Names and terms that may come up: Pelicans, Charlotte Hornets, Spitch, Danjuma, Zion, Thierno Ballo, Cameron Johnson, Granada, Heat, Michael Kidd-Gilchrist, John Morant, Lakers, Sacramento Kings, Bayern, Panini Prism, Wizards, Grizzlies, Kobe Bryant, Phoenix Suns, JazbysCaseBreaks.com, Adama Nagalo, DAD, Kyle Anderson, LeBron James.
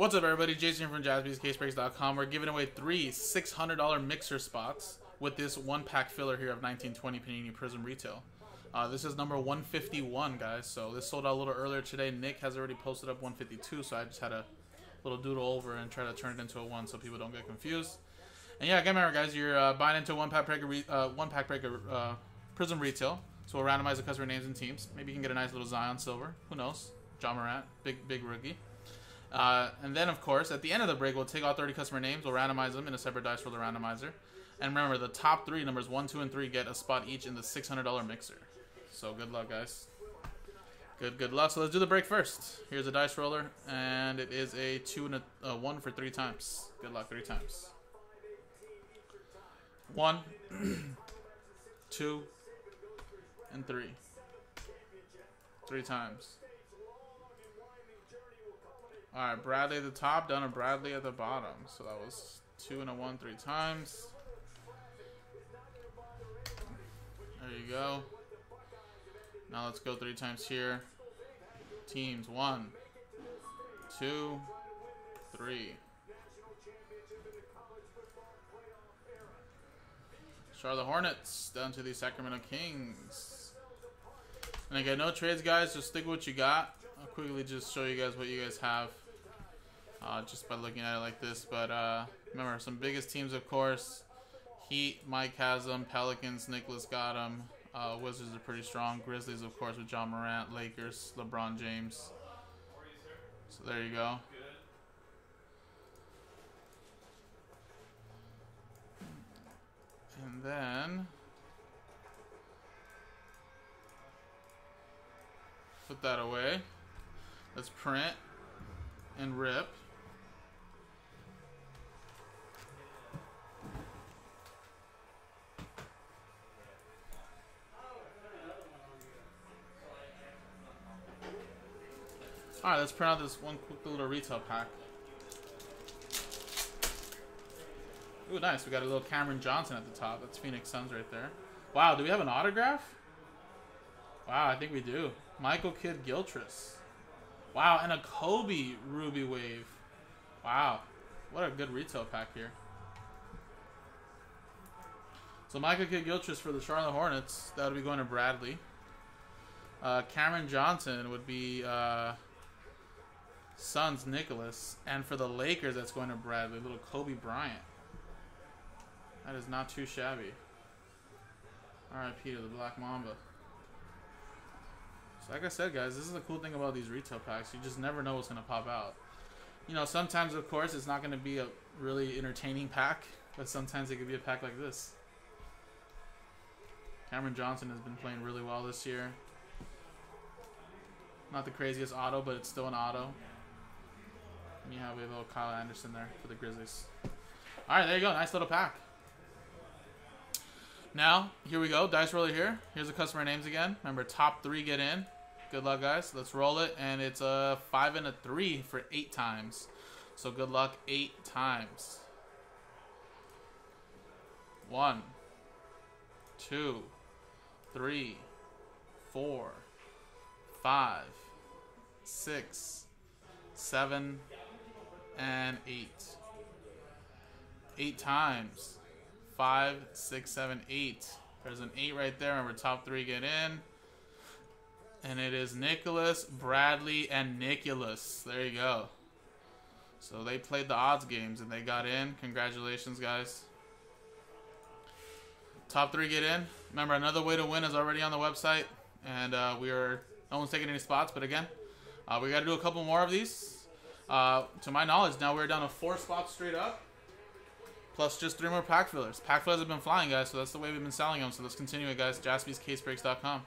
What's up, everybody? Jason from JazbysCaseBreaks.com. We're giving away three $600 mixer spots with this one-pack filler here of 1920 Panini Prism Retail. This is number 151, guys. So this sold out a little earlier today. Nick has already posted up 152, so I just had a little doodle over and try to turn it into a one so people don't get confused. And yeah, again, remember, guys, you're buying into one pack breaker Prism Retail. So we'll randomize the customer names and teams. Maybe you can get a nice little Zion silver. Who knows? John Morant, big rookie. And then, of course, at the end of the break, we'll take all 30 customer names. We'll randomize them in a separate dice roller randomizer. And remember, the top three, numbers 1, 2, and 3, get a spot each in the $600 mixer. So good luck, guys. Good luck. So let's do the break first. Here's a dice roller, and it is a 2 and a 1 for 3 times. Good luck 3 times. 1, 2, and 3. 3 times. All right, Bradley at the top, down to Bradley at the bottom. So that was 2 and a 1, 3 times. There you go. Now let's go 3 times here. Teams, 1, 2, 3. Charlotte Hornets down to the Sacramento Kings. And again, no trades, guys. Just stick with what you got. I'll quickly just show you guys what you guys have just by looking at it like this. But remember, some biggest teams, of course. Heat, Mike has them. Pelicans, Nicholas got them. Wizards are pretty strong. Grizzlies, of course, with John Morant. Lakers, LeBron James. So there you go. And then put that away. Let's print and rip. All right, let's print out this one quick little retail pack. Ooh, nice. We got a little Cameron Johnson at the top. That's Phoenix Suns right there. Wow, do we have an autograph? Wow, I think we do. Michael Kidd-Gilchrist. Wow, and a Kobe Ruby Wave. Wow, what a good retail pack here. So Michael Kidd-Gilchrist for the Charlotte Hornets. That would be going to Bradley. Cameron Johnson would be Suns Nicholas. And for the Lakers, that's going to Bradley. Little Kobe Bryant. That is not too shabby. R.I.P. to the Black Mamba. Like I said, guys, this is the cool thing about these retail packs. You just never know what's going to pop out. You know, sometimes, of course, it's not going to be a really entertaining pack, but sometimes it could be a pack like this. Cameron Johnson has been playing really well this year. Not the craziest auto, but it's still an auto. And yeah, we have a little Kyle Anderson there for the Grizzlies. All right, there you go. Nice little pack. Now, here we go. Dice roller here. Here's the customer names again. Remember, top 3 get in. Good luck, guys. Let's roll it, and it's a 5 and a 3 for 8 times. So good luck 8 times. 1, 2, 3, 4, 5, 6, 7, and 8. 8 times. 5, 6, 7, 8. There's an 8 right there. Remember, top 3 get in. And it is Nicholas, Bradley, and Nicholas. There you go. So they played the odds games and they got in. Congratulations, guys. Top 3 get in. Remember, another way to win is already on the website. And no one's taking any spots. But again, we got to do a couple more of these. To my knowledge, now we're down to 4 spots straight up. Plus just 3 more pack fillers. Pack fillers have been flying, guys, so that's the way we've been selling them. So let's continue it, guys. JazbysCaseBreaks.com.